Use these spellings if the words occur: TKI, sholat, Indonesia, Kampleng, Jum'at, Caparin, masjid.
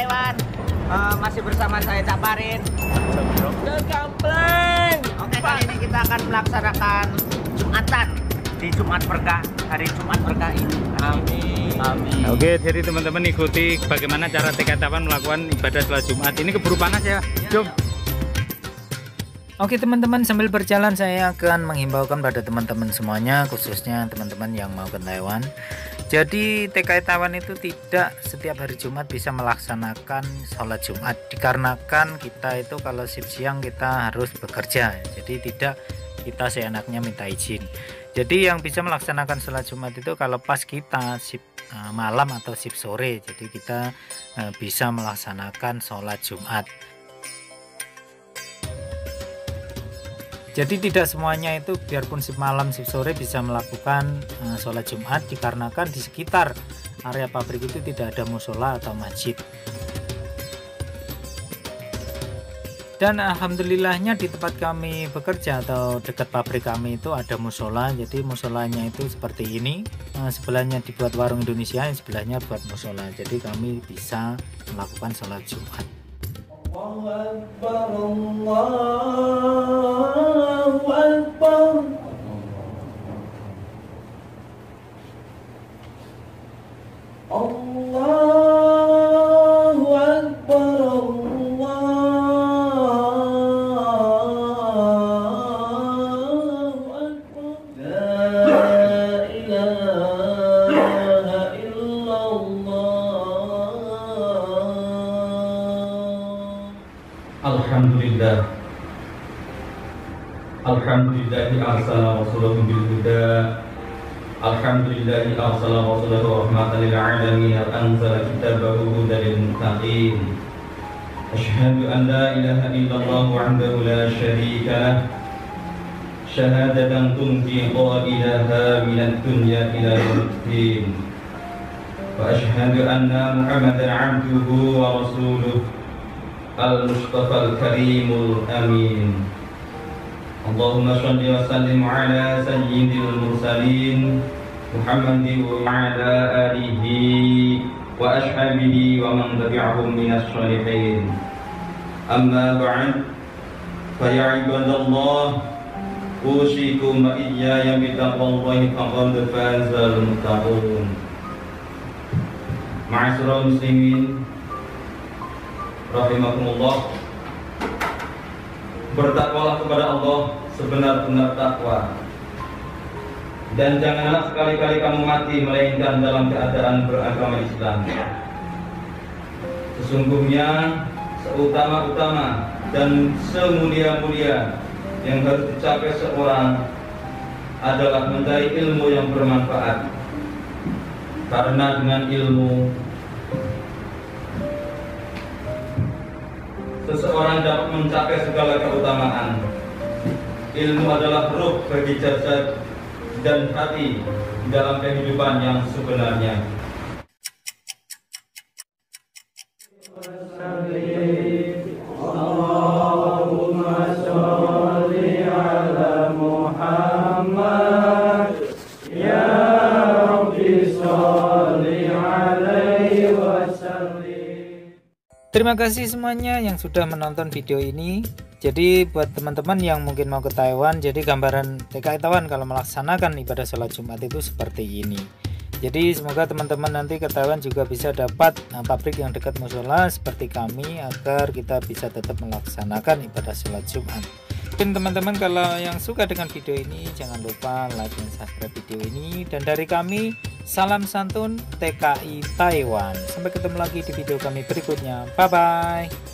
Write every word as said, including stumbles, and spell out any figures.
Taiwan. Uh, masih bersama saya Caparin dan Kampleng. Oke, kali ini kita akan melaksanakan Jum'atan di Jum'at Berkah, hari Jum'at Berkah ini. Amin. Amin. Oke, jadi teman-teman ikuti bagaimana cara T K Taiwan melakukan ibadah sholat Jum'at. Ini keburu panas ya, Jom. Ya, ya. Oke teman-teman, sambil berjalan saya akan menghimbaukan pada teman-teman semuanya, khususnya teman-teman yang mau ke Taiwan. Jadi T K I Taiwan itu tidak setiap hari Jumat bisa melaksanakan sholat Jumat, dikarenakan kita itu kalau shift siang kita harus bekerja, jadi tidak kita seenaknya minta izin. Jadi yang bisa melaksanakan sholat Jumat itu kalau pas kita shift uh, malam atau shift sore, jadi kita uh, bisa melaksanakan sholat Jumat. Jadi tidak semuanya itu biarpun shift malam, shift sore bisa melakukan uh, sholat Jumat, dikarenakan di sekitar area pabrik itu tidak ada musola atau masjid. Dan alhamdulillahnya di tempat kami bekerja atau dekat pabrik kami itu ada musola. Jadi musolanya itu seperti ini, uh, sebelahnya dibuat warung Indonesia, yang sebelahnya buat musola. Jadi kami bisa melakukan sholat Jumat. Allahu Akbar, Allahu Akbar. Allahu Akbar, Allahu Akbar. La ilaha illallah. Alhamdulillah, Alhamdulillahi arsala rasulahu bil huda, Alhamdulillahi arsala rasulahu rahmatan lil alamin, anzala kitabahu hudan lil muttaqin. Asyhadu an la ilaha illallah wahdahu la syarika lah, syahadatan tunji qailaha minad dunya ila yaumiddin. Wa asyhadu anna Muhammadan abduhu wa rasuluhu Al-Mustafa Al-Karimul Amin. Allahumma shalli wa sallim ala sayyidil mursalin Muhammadin wa ala alihi wa ashabihi wa man tabi'ahum minas sholihin. Amma ba'd, fa ya ibadallah ushikum iyyaya bitaqwallahi faqad fazal muttaqun. Ma'asyiral muslimin rahimakumullah, bertakwalah kepada Allah sebenar-benar takwa, dan janganlah sekali-kali kamu mati melainkan dalam keadaan beragama Islam. Sesungguhnya seutama-utama dan semulia-mulia yang harus dicapai seorang adalah mencari ilmu yang bermanfaat, karena dengan ilmu seseorang dapat mencapai segala keutamaan. Ilmu adalah ruh bagi jasad dan hati dalam kehidupan yang sebenarnya. Allahumma sholli ala Muhammad, ya Rabbi sholli alaihi wa sallim. Terima kasih semuanya yang sudah menonton video ini. Jadi buat teman-teman yang mungkin mau ke Taiwan, jadi gambaran T K I Taiwan kalau melaksanakan ibadah sholat Jumat itu seperti ini. Jadi semoga teman-teman nanti ke Taiwan juga bisa dapat nah, pabrik yang dekat musola seperti kami, agar kita bisa tetap melaksanakan ibadah sholat Jumat. Dan teman-teman kalau yang suka dengan video ini, jangan lupa like dan subscribe video ini. Dan dari kami, salam santun T K I Taiwan. Sampai ketemu lagi di video kami berikutnya. Bye bye.